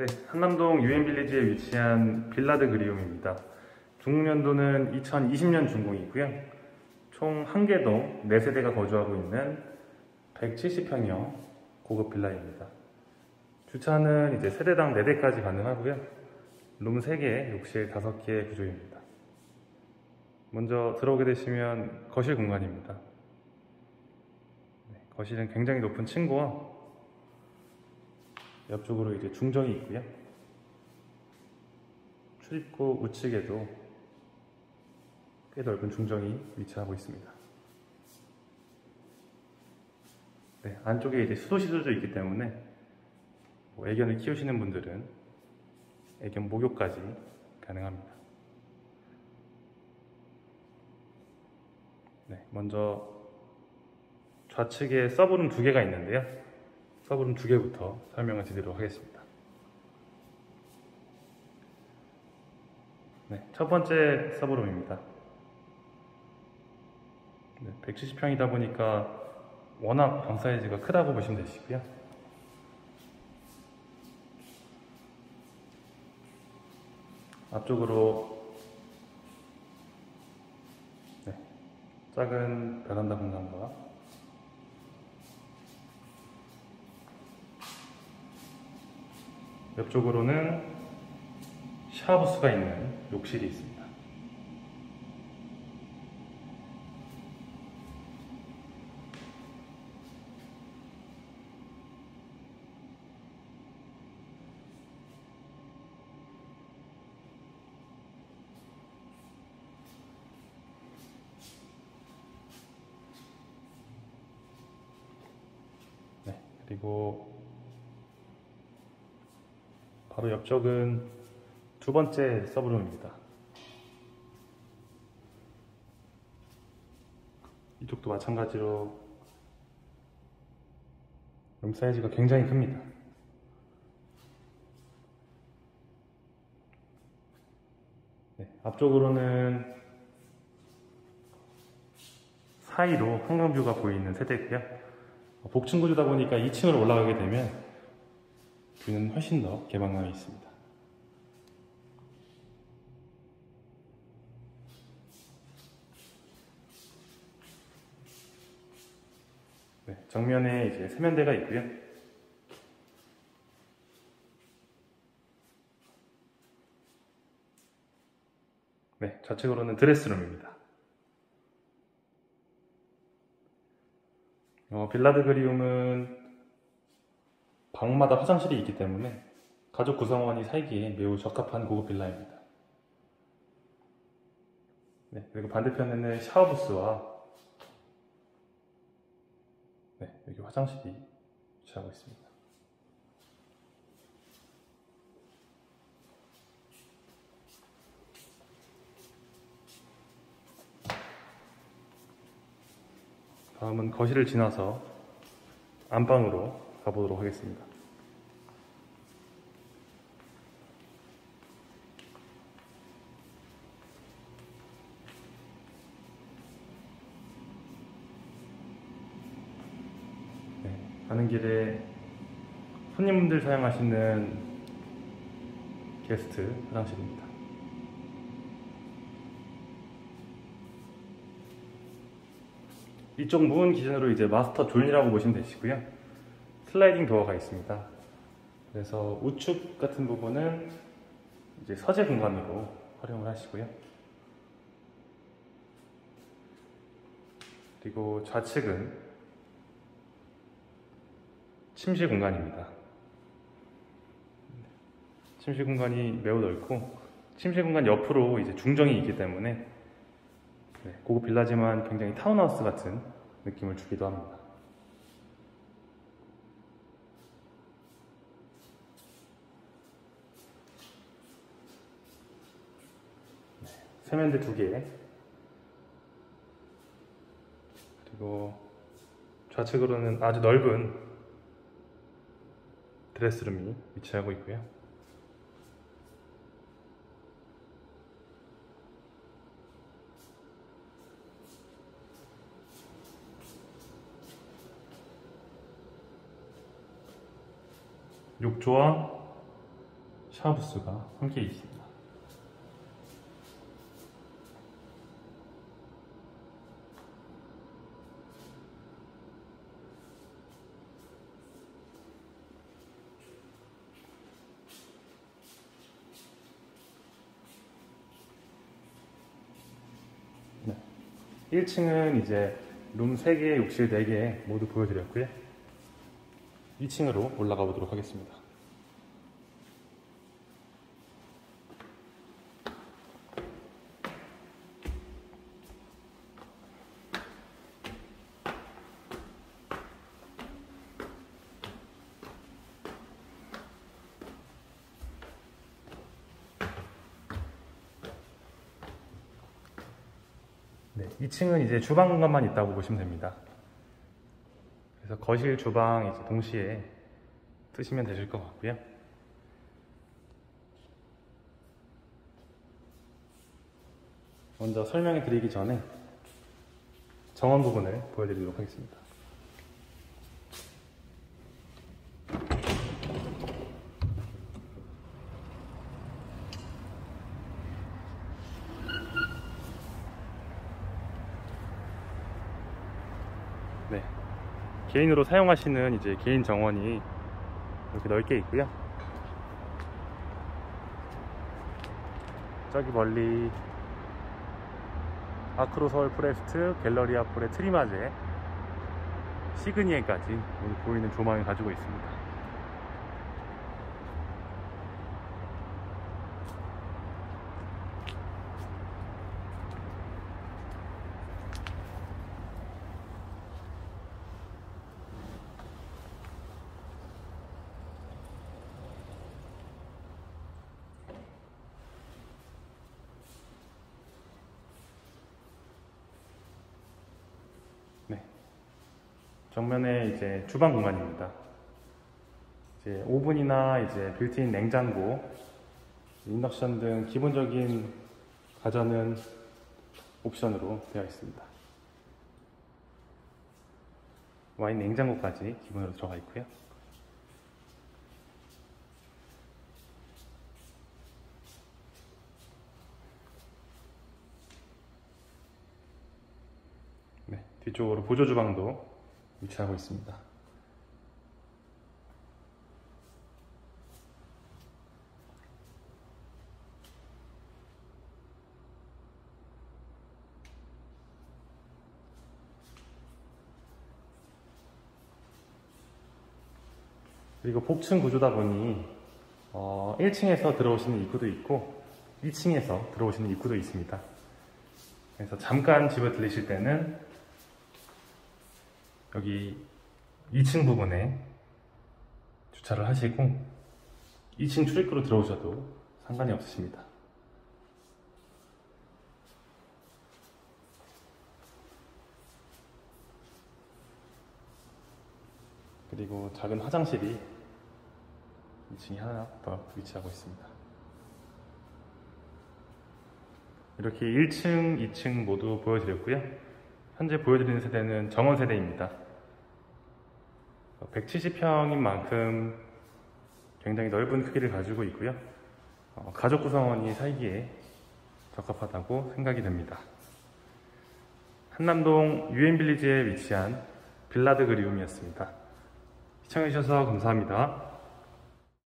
네, 한남동 유엔빌리지에 위치한 빌라드 그리움입니다. 종국연도는 2020년 준공이고요. 총 1개동 4세대가 거주하고 있는 170평형 고급 빌라입니다. 주차는 이제 세대당 4대까지 가능하고요. 룸 3개, 욕실 5개의 구조입니다. 먼저 들어오게 되시면 거실 공간입니다. 네, 거실은 굉장히 높은 층고와 옆쪽으로 이제 중정이 있고요. 출입구 우측에도 꽤 넓은 중정이 위치하고 있습니다. 네, 안쪽에 이제 수도시설도 있기 때문에 뭐 애견을 키우시는 분들은 애견 목욕까지 가능합니다. 네, 먼저 좌측에 서브룸 2개가 있는데요. 서브룸 2개부터 설명을 드리도록 하겠습니다. 네, 첫 번째 서브룸입니다. 네, 170평이다 보니까 워낙 방 사이즈가 크다고 보시면 되시고요. 앞쪽으로 네, 작은 베란다 공간과 옆쪽으로는 샤워부스가 있는 욕실이 있습니다. 네, 그리고 바로 옆쪽은 2번째 서브룸입니다. 이쪽도 마찬가지로 룸 사이즈가 굉장히 큽니다. 네, 앞쪽으로는 사이로 한강뷰가 보이는 세대고요. 복층 구조다 보니까 2층으로 올라가게 되면 뷰는 훨씬 더 개방감이 있습니다. 네, 정면에 이제 세면대가 있고요. 네, 좌측으로는 드레스룸입니다. 빌라드 그리움은 방마다 화장실이 있기 때문에 가족 구성원이 살기에 매우 적합한 고급 빌라입니다. 네, 그리고 반대편에는 샤워부스와 네, 여기 화장실이 위치하고 있습니다. 다음은 거실을 지나서 안방으로 가보도록 하겠습니다. 네, 가는 길에 손님분들 사용하시는 게스트 화장실입니다. 이쪽 문 기준으로 이제 마스터 존이라고 보시면 되시고요. 슬라이딩 도어가 있습니다. 그래서 우측 같은 부분은 이제 서재 공간으로 활용을 하시고요. 그리고 좌측은 침실 공간입니다. 침실 공간이 매우 넓고 침실 공간 옆으로 이제 중정이 있기 때문에 고급 빌라지만 굉장히 타운하우스 같은 느낌을 주기도 합니다. 세면대 2개, 그리고 좌측으로는 아주 넓은 드레스룸이 위치하고 있고요. 욕조와 샤워부스가 함께 있습니다. 네. 1층은 이제 룸 3개, 욕실 4개 모두 보여드렸고요. 2층으로 올라가 보도록 하겠습니다. 네, 2층은 이제 주방 공간만 있다고 보시면 됩니다. 그래서 거실, 주방 이제 동시에 쓰시면 되실 것 같고요. 먼저 설명해 드리기 전에 정원 부분을 보여드리도록 하겠습니다. 네, 개인으로 사용하시는 이제 개인 정원이 이렇게 넓게 있고요. 저기 멀리 아크로 서울 프레스트, 갤러리아 폴의 트리마제, 시그니엔까지 보이는 조망을 가지고 있습니다. 네, 정면에 이제 주방 공간입니다. 이제 오븐이나 이제 빌트인 냉장고, 인덕션 등 기본적인 가전은 옵션으로 되어 있습니다. 와인 냉장고까지 기본으로 들어가 있고요. 네, 뒤쪽으로 보조주방도 위치하고 있습니다. 그리고 복층 구조다 보니 1층에서 들어오시는 입구도 있고 2층에서 들어오시는 입구도 있습니다. 그래서 잠깐 집에 들리실 때는 여기 2층 부분에 주차를 하시고 2층 출입구로 들어오셔도 상관이 없으십니다. 그리고 작은 화장실이 2층에 하나 더 위치하고 있습니다. 이렇게 1층, 2층 모두 보여드렸고요. 현재 보여드리는 세대는 정원 세대입니다. 170평인 만큼 굉장히 넓은 크기를 가지고 있고요. 가족 구성원이 살기에 적합하다고 생각이 됩니다. 한남동 유엔빌리지에 위치한 빌라드 그리움이었습니다. 시청해주셔서 감사합니다.